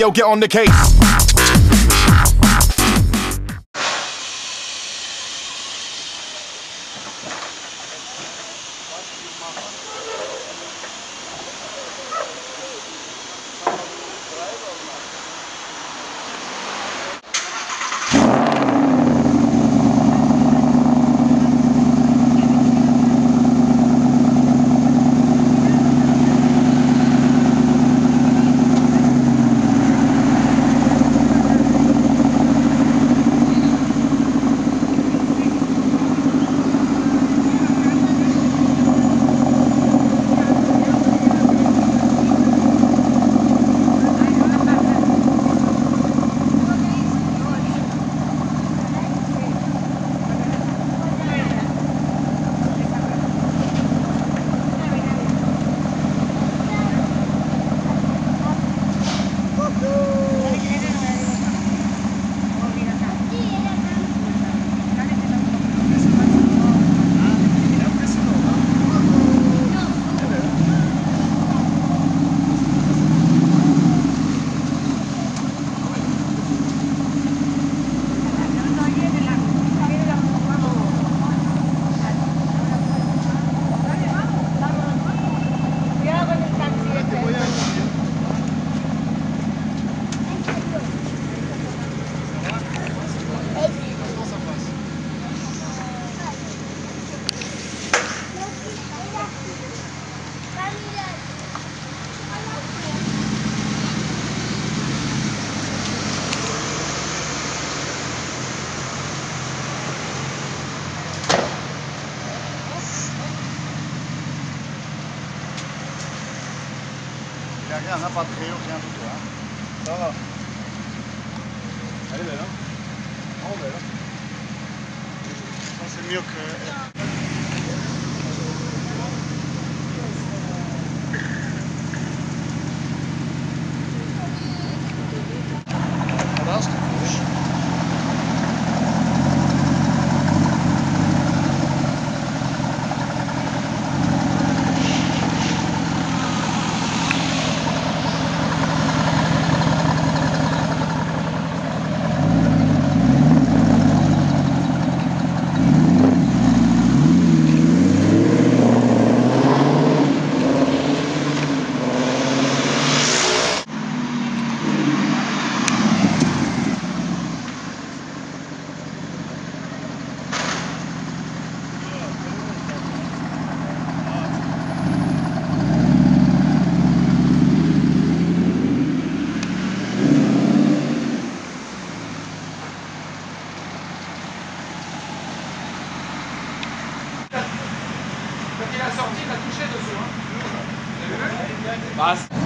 Yo, get on the case. Ja, na pat geel zijn goed ja. Zo. Allez, là. On va là. Ça c'est mieux que quand il a sorti, il a touché dessus. Hein. Bah,